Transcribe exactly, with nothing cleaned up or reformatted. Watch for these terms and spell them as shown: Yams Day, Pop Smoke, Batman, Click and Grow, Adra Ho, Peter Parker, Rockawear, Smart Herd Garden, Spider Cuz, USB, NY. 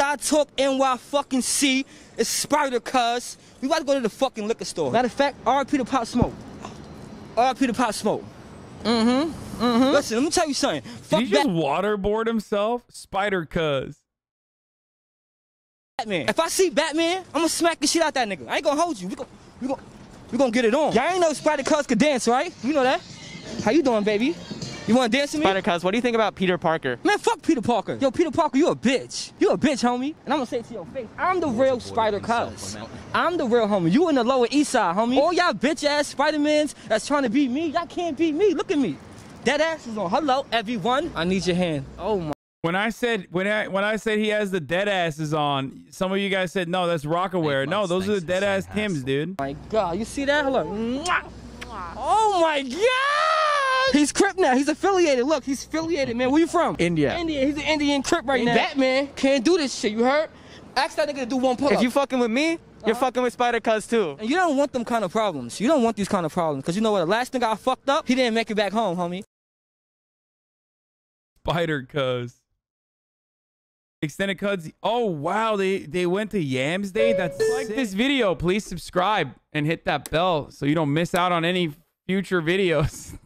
I took N Y fucking C. It's Spider Cuz. We about to go to the fucking liquor store. Matter of fact, R I P to Pop Smoke. R I P to Pop Smoke. Mm-hmm. Mm-hmm. Listen, let me tell you something. Fuck Did he just waterboard himself? Spider Cuz. Batman. If I see Batman, I'm gonna smack the shit out that nigga. I ain't gonna hold you. We gonna, we gonna, we gonna get it on. Y'all ain't know Spider Cuz could dance, right? You know that. How you doing, baby? You wanna dance with me? Spider Cuz, what do you think about Peter Parker? Man, fuck Peter Parker. Yo, Peter Parker, you a bitch. You a bitch, homie. And I'm gonna say it to your face. I'm the real Spider Cuz. I'm the real homie. You in the Lower East Side, homie. All y'all bitch ass Spider-Mans that's trying to beat me, y'all can't beat me. Look at me. That ass is on. Hello, everyone. I need your hand. Oh my. When I said when I when I said he has the dead asses on, some of you guys said no, that's Rockawear. No, those are the dead ass Tims, dude. My God, you see that? Hello. Oh my God. He's Crip now. He's affiliated. Look, he's affiliated, man. Where you from? India. India. He's an Indian Crip right now. Batman can't do this shit. You heard? Ask that nigga to do one pull-up. If you fucking with me, you're uh-huh. fucking with Spider Cuz too. And you don't want them kind of problems. You don't want these kind of problems. Because you know what? The last nigga I fucked up, he didn't make it back home, homie. Spider Cuz. Extended Cuz. Oh, wow. They, they went to Yams Day? That's sick. Like this video. Please subscribe and hit that bell so you don't miss out on any future videos.